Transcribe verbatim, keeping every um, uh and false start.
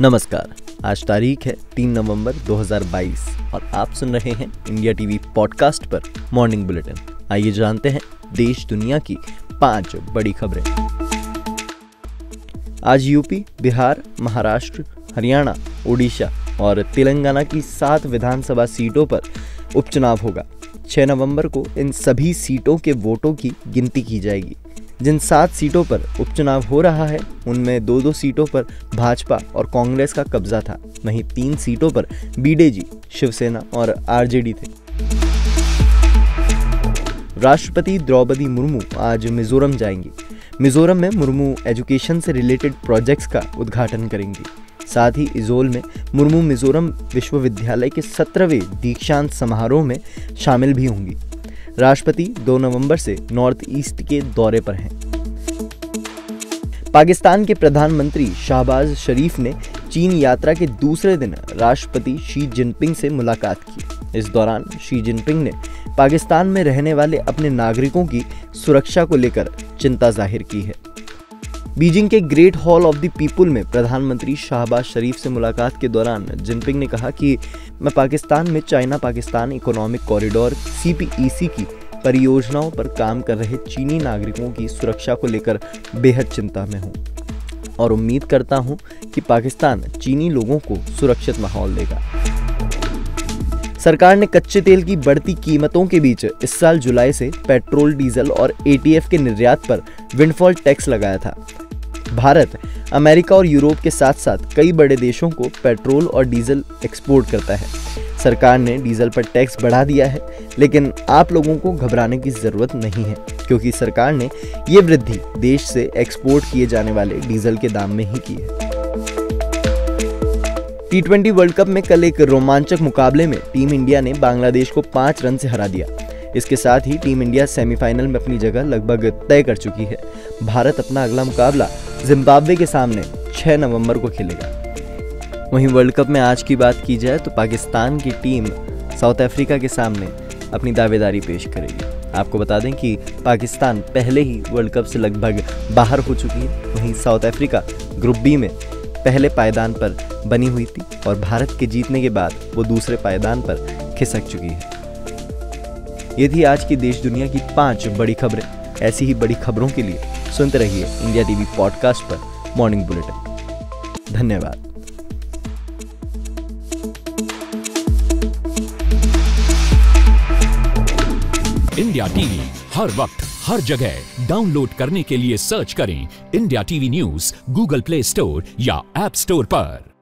नमस्कार, आज तारीख है तीन नवंबर दो हज़ार बाईस और आप सुन रहे हैं इंडिया टीवी पॉडकास्ट पर मॉर्निंग बुलेटिन। आइए जानते हैं देश दुनिया की पांच बड़ी खबरें। आज यूपी, बिहार, महाराष्ट्र, हरियाणा, ओडिशा और तेलंगाना की सात विधानसभा सीटों पर उपचुनाव होगा। छह नवंबर को इन सभी सीटों के वोटों की गिनती की जाएगी। जिन सात सीटों पर उपचुनाव हो रहा है उनमें दो दो सीटों पर भाजपा और कांग्रेस का कब्जा था, वहीं तीन सीटों पर बीडे जी, शिवसेना और आरजेडी थे। राष्ट्रपति द्रौपदी मुर्मू आज मिजोरम जाएंगी। मिजोरम में मुर्मू एजुकेशन से रिलेटेड प्रोजेक्ट्स का उद्घाटन करेंगी। साथ ही इजोल में मुर्मू मिजोरम विश्वविद्यालय के सत्रहवें दीक्षांत समारोह में शामिल भी होंगी। राष्ट्रपति दो नवंबर से नॉर्थ ईस्ट के दौरे पर हैं। पाकिस्तान के प्रधानमंत्री शाहबाज शरीफ ने चीन यात्रा के दूसरे दिन राष्ट्रपति शी जिनपिंग से मुलाकात की। इस दौरान शी जिनपिंग ने पाकिस्तान में रहने वाले अपने नागरिकों की सुरक्षा को लेकर चिंता जाहिर की है। बीजिंग के great hall of the people में प्रधानमंत्री शाहबाज शरीफ से मुलाकात के दौरान जिनपिंग ने कहा कि मैं पाकिस्तान में China Pakistan economic corridor C P E C की परियोजनाओं पर काम कर रहे चीनी नागरिकों की सुरक्षा को लेकर बेहद चिंता में हूं और उम्मीद करता हूं कि पाकिस्तान चीनी लोगों को सुरक्षित माहौल देगा। सरकार ने कच्चे तेल की बढ़ती कीमतों के बीच इस साल जुलाई से पेट्रोल, डीजल और ए टी एफ के निर्यात पर विंडफॉल टैक्स लगाया था। भारत अमेरिका और यूरोप के साथ साथ कई बड़े देशों को पेट्रोल और डीजल एक्सपोर्ट करता है। सरकार ने डीजल पर टैक्स बढ़ा दिया है, लेकिन आप लोगों को घबराने की ज़रूरत नहीं है क्योंकि सरकार ने ये वृद्धि देश से एक्सपोर्ट किए जाने वाले डीजल के दाम में ही की है। टी ट्वेंटी वर्ल्ड कप में कल एक रोमांचक मुकाबले में टीम इंडिया ने बांग्लादेश को पाँच रन से हरा दिया। इसके साथ ही टीम इंडिया सेमीफाइनल में अपनी जगह लगभग तय कर चुकी है। भारत अपना अगला मुकाबला जिम्बाब्वे के सामने छह नवंबर को खेलेगा। वहीं वर्ल्ड कप में आज की बात की जाए तो पाकिस्तान की टीम साउथ अफ्रीका के सामने अपनी दावेदारी पेश करेगी। आपको बता दें कि पाकिस्तान पहले ही वर्ल्ड कप से लगभग बाहर हो चुकी है। वहीं साउथ अफ्रीका ग्रुप बी में पहले पायदान पर बनी हुई थी और भारत के जीतने के बाद वो दूसरे पायदान पर खिसक चुकी है। ये थी आज की देश दुनिया की पांच बड़ी खबरें। ऐसी ही बड़ी खबरों के लिए सुनते रहिए इंडिया टीवी पॉडकास्ट पर मॉर्निंग बुलेटिन। धन्यवाद। इंडिया टीवी हर वक्त हर जगह डाउनलोड करने के लिए सर्च करें India TV news Google play store या ऐप स्टोर पर।